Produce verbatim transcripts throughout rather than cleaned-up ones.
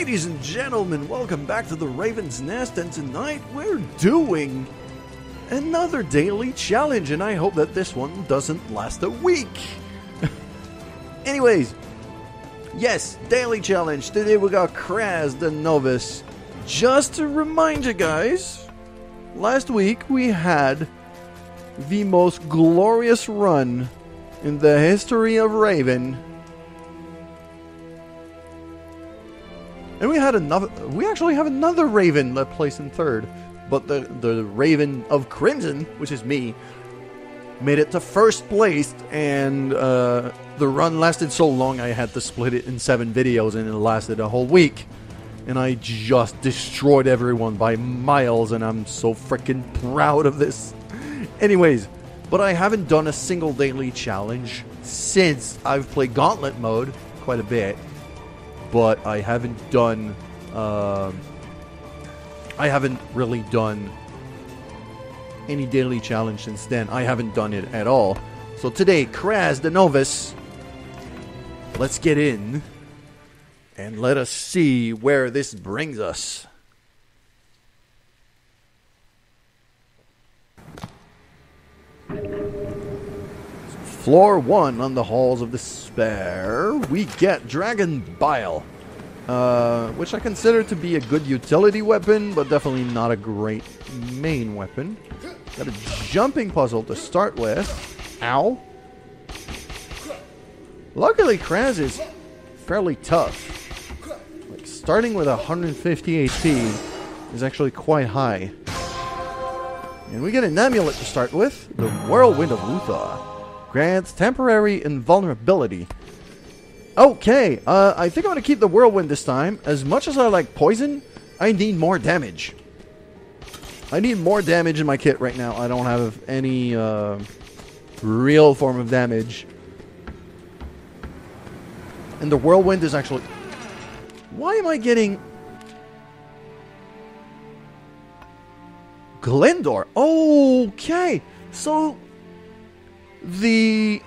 Ladies and gentlemen, welcome back to the Raven's Nest, and tonight we're doing another daily challenge, and I hope that this one doesn't last a week. Anyways, yes, daily challenge. Today we got Kraz the Novice. Just to remind you guys, last week we had the most glorious run in the history of Raven. And we had another, we actually have another Raven that placed in third, but the, the Raven of Crimson, which is me, made it to first place, and uh, the run lasted so long I had to split it in seven videos, and it lasted a whole week. And I just destroyed everyone by miles, and I'm so freaking proud of this. Anyways, but I haven't done a single daily challenge since. I've played Gauntlet mode quite a bit, but I haven't done, uh, I haven't really done any daily challenge since then. I haven't done it at all. So today, Kraz the Novice, let's get in and let us see where this brings us. Floor one on the Halls of Despair, we get Dragon Bile, uh, which I consider to be a good utility weapon, but definitely not a great main weapon. Got a jumping puzzle to start with. Ow. Luckily, Kraz is fairly tough. Like, starting with one hundred fifty H P is actually quite high. And we get an amulet to start with, the Whirlwind of Luthaw. Grants temporary invulnerability. Okay, uh, I think I'm going to keep the Whirlwind this time. As much as I like poison, I need more damage. I need more damage in my kit right now. I don't have any uh, real form of damage. And the Whirlwind is actually... Why am I getting... Glyndor? Okay, so... The...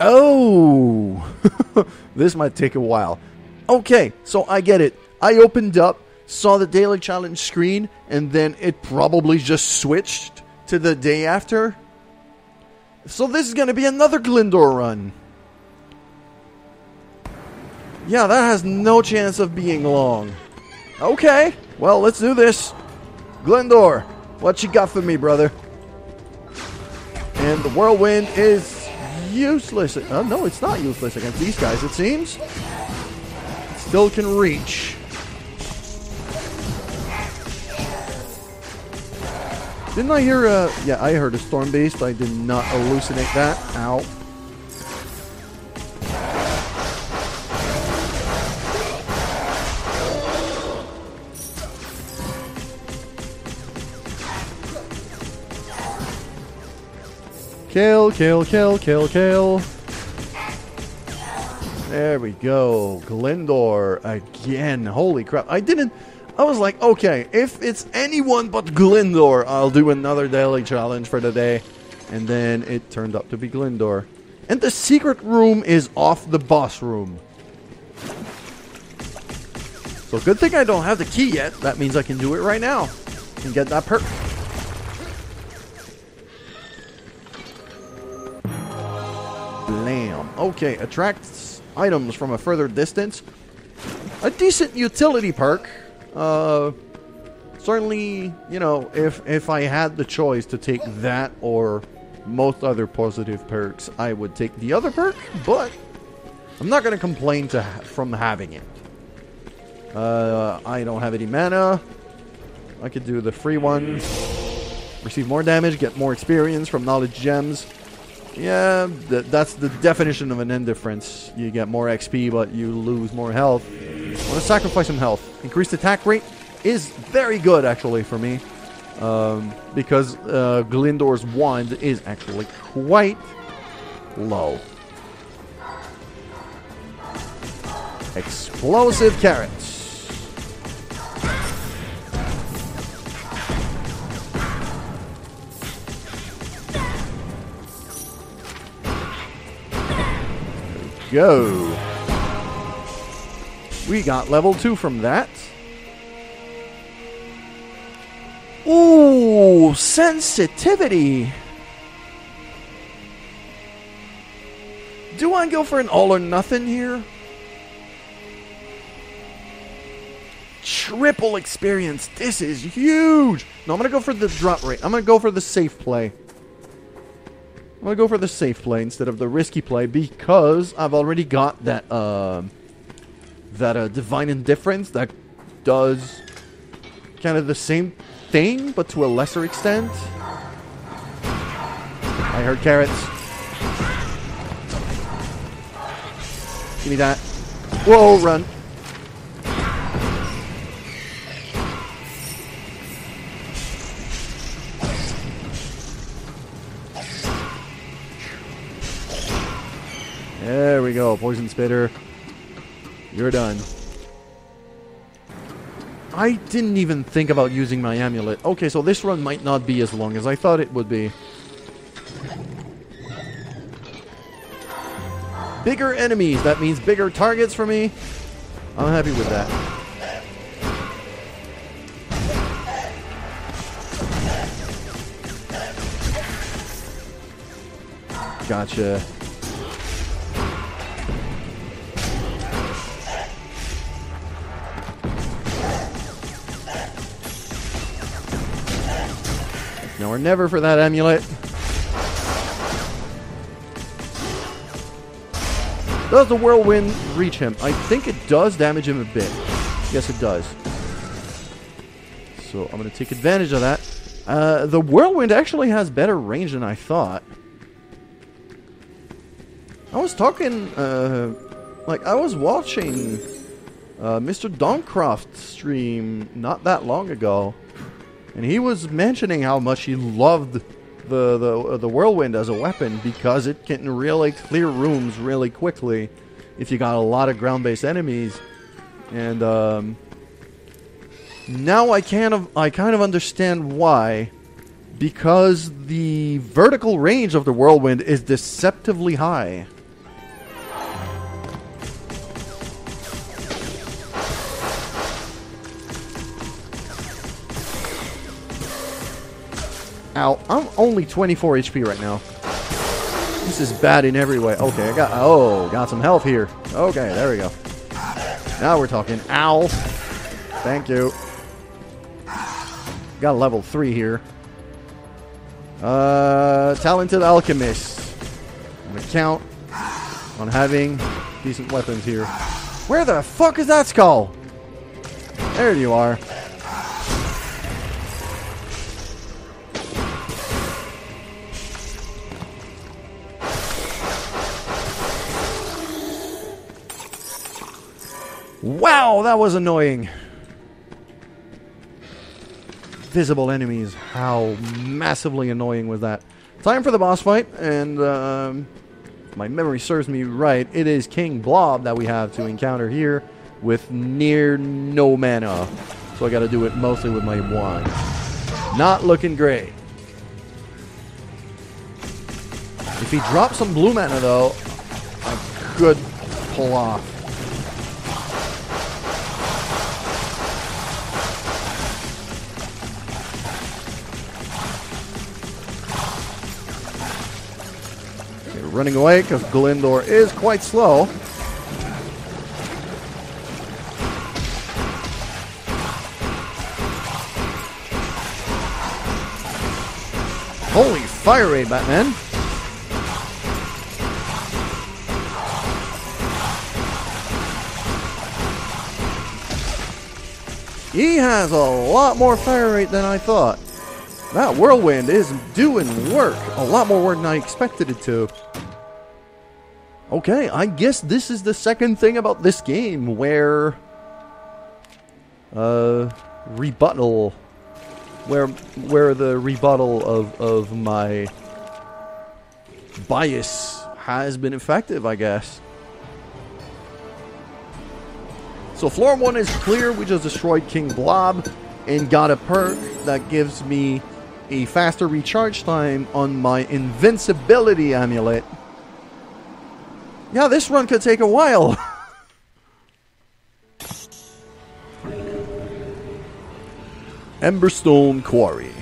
Oh! This might take a while. Okay, so I get it. I opened up, saw the daily challenge screen, and then it probably just switched to the day after. So this is going to be another Glyndor run. Yeah, that has no chance of being long. Okay, well, let's do this. Glyndor, what you got for me, brother? And the Whirlwind is useless. Uh, no, it's not useless against these guys, it seems. Still can reach. Didn't I hear a... Yeah, I heard a Storm Beast. I did not hallucinate that. Ow. Kill, kill, kill, kill, kill. There we go. Glyndor again. Holy crap. I didn't... I was like, okay, if it's anyone but Glyndor, I'll do another daily challenge for today. And then it turned out to be Glyndor. And the secret room is off the boss room. So good thing I don't have the key yet. That means I can do it right now and get that perk. Blam. Okay, attracts items from a further distance. A decent utility perk. Uh, certainly, you know, if if I had the choice to take that or most other positive perks, I would take the other perk, but I'm not going to complain to ha from having it. Uh, I don't have any mana. I could do the free one. Receive more damage, get more experience from knowledge gems. Yeah, th that's the definition of an indifference. You get more X P, but you lose more health. I want to sacrifice some health. Increased attack rate is very good, actually, for me. Um, because uh, Glyndor's wand is actually quite low. Explosive carrots. Go. We got level two from that. Ooh, sensitivity. Do I go for an all or nothing here? Triple experience. This is huge. No, I'm going to go for the drop rate. I'm going to go for the safe play. I'm going to go for the safe play instead of the risky play because I've already got that uh, that uh, Divine Indifference that does kind of the same thing, but to a lesser extent. I heard carrots. Give me that. Whoa, run. There we go, Poison Spitter. You're done. I didn't even think about using my amulet. Okay, so this run might not be as long as I thought it would be. Bigger enemies. That means bigger targets for me. I'm happy with that. Gotcha. Now we're never for that amulet. Does the whirlwind reach him? I think it does damage him a bit. Yes, it does. So I'm going to take advantage of that. Uh, the whirlwind actually has better range than I thought. I was talking... Uh, like, I was watching uh, Mister Doncroft stream not that long ago. And he was mentioning how much he loved the the, uh, the whirlwind as a weapon because it can really clear rooms really quickly if you got a lot of ground-based enemies. And um, now I kind of I kind of understand why, because the vertical range of the whirlwind is deceptively high. Ow, I'm only twenty-four H P right now. This is bad in every way. Okay, I got... Oh, got some health here. Okay, there we go. Now we're talking. Ow. Thank you. Got a level three here. Uh, Talented Alchemist. I'm going to count on having decent weapons here. Where the fuck is that skull? There you are. Wow, that was annoying. Visible enemies. How massively annoying was that? Time for the boss fight, and um, if my memory serves me right, it is King Blob that we have to encounter here with near no mana. So I gotta do it mostly with my wand. Not looking great. If he drops some blue mana, though, I could pull off. Running away because Glyndor is quite slow. Holy fire raid, Batman! He has a lot more fire rate than I thought. That whirlwind is doing work. A lot more work than I expected it to. Okay, I guess this is the second thing about this game where uh, rebuttal, where where the rebuttal of of my bias has been effective, I guess. So floor one is clear. We just destroyed King Blob and got a perk that gives me a faster recharge time on my invincibility amulet. Yeah, this run could take a while. Emberstone Quarry.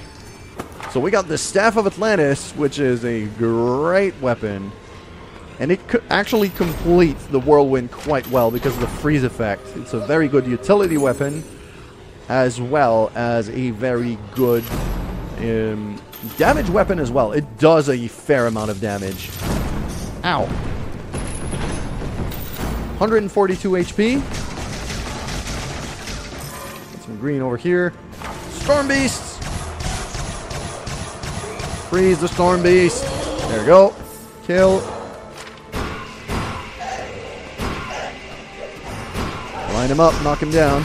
So we got the Staff of Atlantis, which is a great weapon. And it could actually complete the Whirlwind quite well because of the freeze effect. It's a very good utility weapon, as well as a very good um, damage weapon as well. It does a fair amount of damage. Ow. one hundred forty-two H P. Get some green over here. Storm Beasts! Freeze the Storm Beast. There we go. Kill. Line him up, knock him down.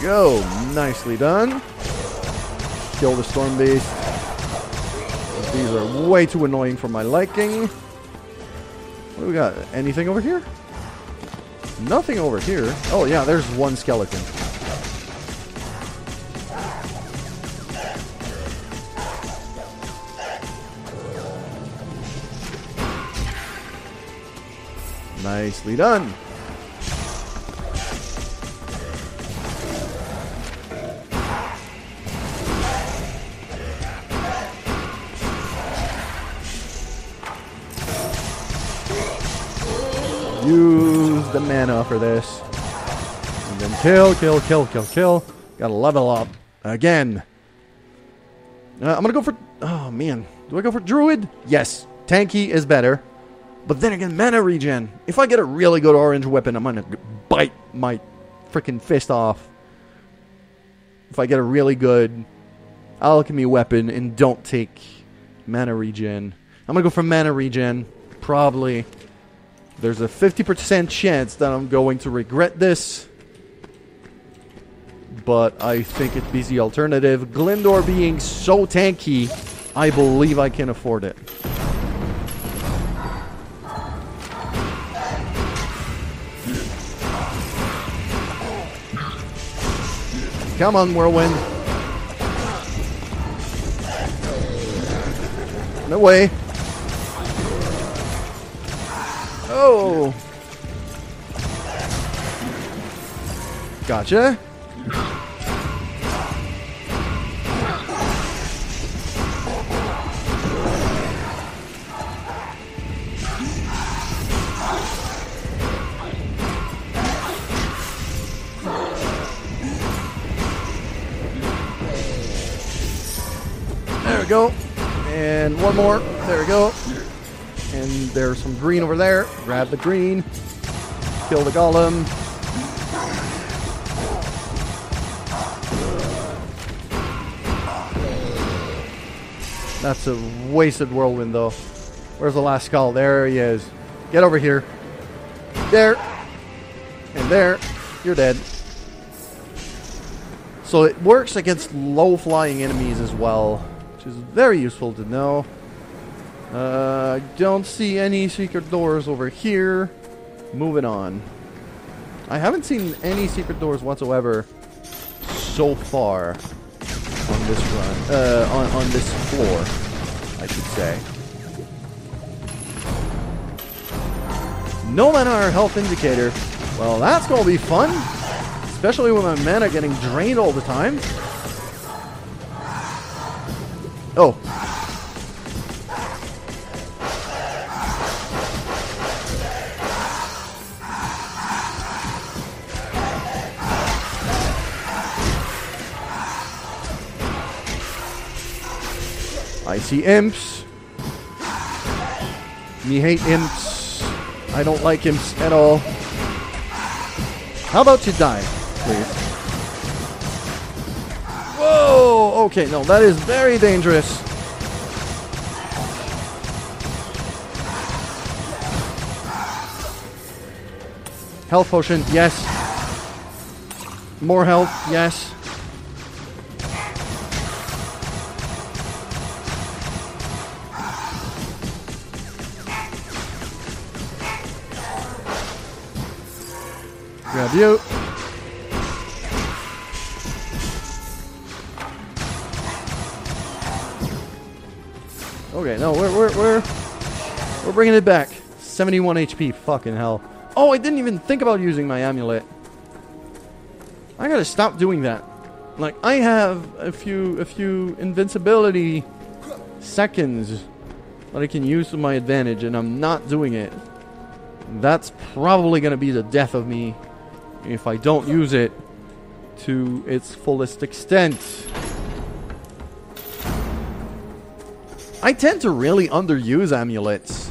Go. Nicely done. Kill the Storm Beast. These are way too annoying for my liking. What do we got? Anything over here? Nothing over here. Oh yeah, there's one skeleton. Nicely done. Use the mana for this. And then kill, kill, kill, kill, kill. Gotta level up again. Uh, I'm gonna go for... Oh, man. Do I go for Druid? Yes. Tanky is better. But then again, mana regen. If I get a really good orange weapon, I'm gonna bite my freaking fist off. If I get a really good alchemy weapon and don't take mana regen. I'm gonna go for mana regen. Probably... There's a fifty percent chance that I'm going to regret this. But I think it is the alternative. Glyndor being so tanky, I believe I can afford it. Come on, Whirlwind. No way. Oh! Gotcha. There we go. And one more. There we go. And there's some green over there. Grab the green. Kill the golem. That's a wasted whirlwind, though. Where's the last skull? There he is. Get over here. There. And there. You're dead. So it works against low-flying enemies as well, which is very useful to know. I uh, don't see any secret doors over here. Moving on. I haven't seen any secret doors whatsoever so far on this run, uh, on, on this floor, I should say. No mana or health indicator. Well, that's going to be fun, especially with my mana getting drained all the time. Oh. I see imps. Me hate imps. I don't like imps at all. How about you die, please? Whoa! Okay, no, that is very dangerous. Health potion, yes. More health, yes. Grab you. Okay, no, we're we're we're we're bringing it back. seventy-one H P, fucking hell. Oh, I didn't even think about using my amulet. I gotta stop doing that. Like, I have a few a few invincibility seconds that I can use to my advantage, and I'm not doing it. That's probably gonna be the death of me if I don't use it to its fullest extent. I tend to really underuse amulets,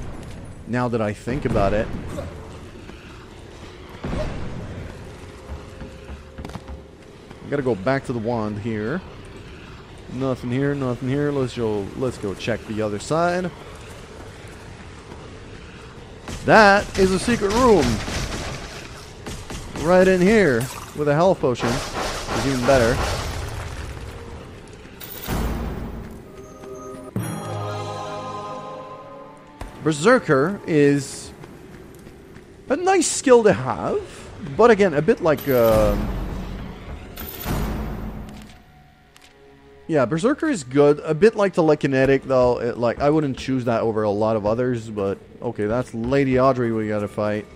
now that I think about it. I gotta go back to the wand here. Nothing here, nothing here. Let's go, let's go check the other side. That is a secret room. Right in here, with a health potion, is even better. Berserker is a nice skill to have, but again, a bit like... Uh, yeah, Berserker is good, a bit like telekinetic, though. It, like, I wouldn't choose that over a lot of others, but... Okay, that's Lady Audrey we gotta fight.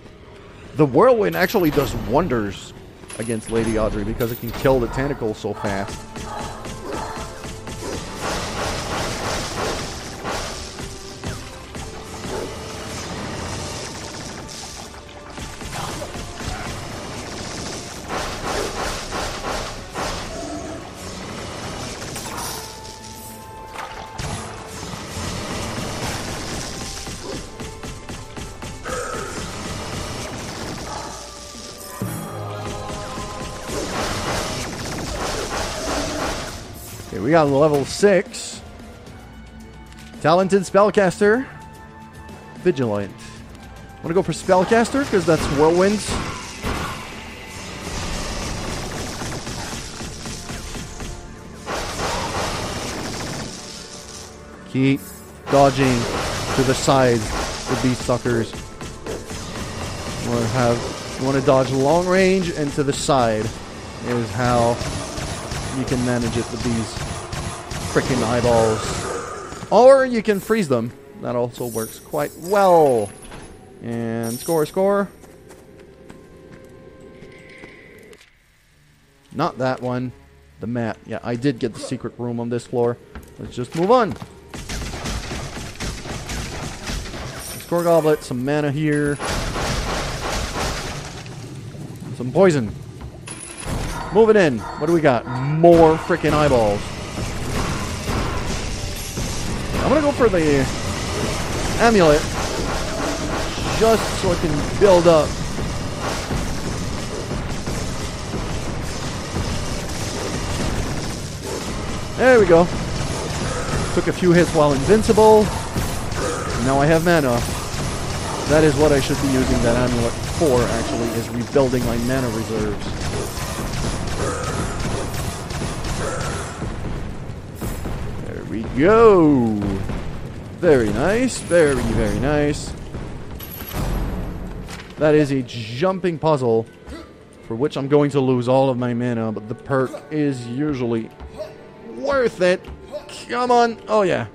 The Whirlwind actually does wonders against Lady Audrey because it can kill the tentacles so fast. We got level six. Talented Spellcaster. Vigilant. Want to go for Spellcaster? Because that's Whirlwinds. Keep dodging to the sides with these suckers. You want to have, you want to dodge long range and to the side is how you can manage it with these freaking eyeballs. Or you can freeze them. That also works quite well. And score, score. Not that one. The map. Yeah, I did get the secret room on this floor. Let's just move on. Score goblet, some mana here. Some poison. Move it in. What do we got? More freaking eyeballs. I'm gonna go for the amulet just so I can build up. There we go. Took a few hits while invincible. Now I have mana. That is what I should be using that amulet for, actually, is rebuilding my mana reserves. There we go. Very nice, very, very nice. That is a jumping puzzle for which I'm going to lose all of my mana, but the perk is usually worth it. Come on. Oh, yeah.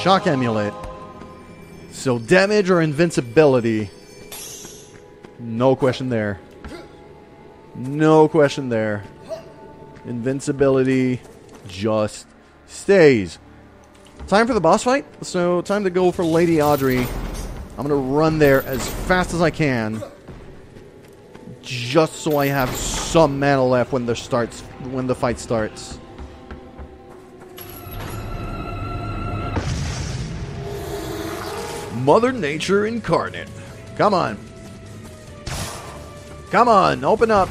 Shock amulet. So damage or invincibility. No question there. No question there. Invincibility just stays. Time for the boss fight. So time to go for Lady Audrey. I'm going to run there as fast as I can. Just so I have some mana left when the starts when the fight starts. Mother Nature incarnate. Come on. Come on, open up.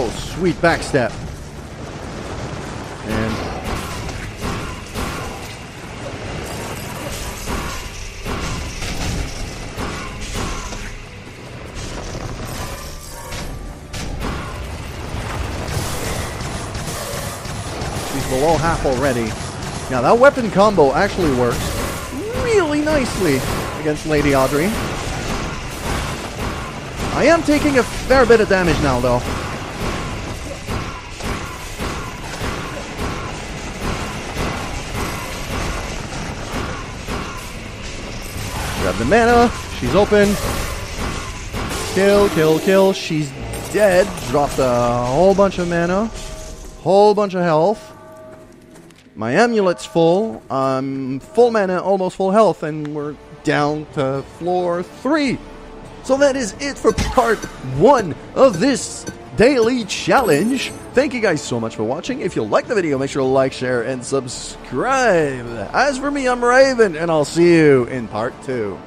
Oh, sweet backstep. And below half already. Now that weapon combo actually works really nicely against Lady Audrey. I am taking a fair bit of damage now though. Grab the mana, she's open. Kill, kill, kill, she's dead. Dropped a whole bunch of mana, whole bunch of health. My amulet's full, I'm full mana, almost full health, and we're down to floor three. So that is it for part one of this daily challenge. Thank you guys so much for watching. If you liked the video, make sure to like, share, and subscribe. As for me, I'm Raven, and I'll see you in part two.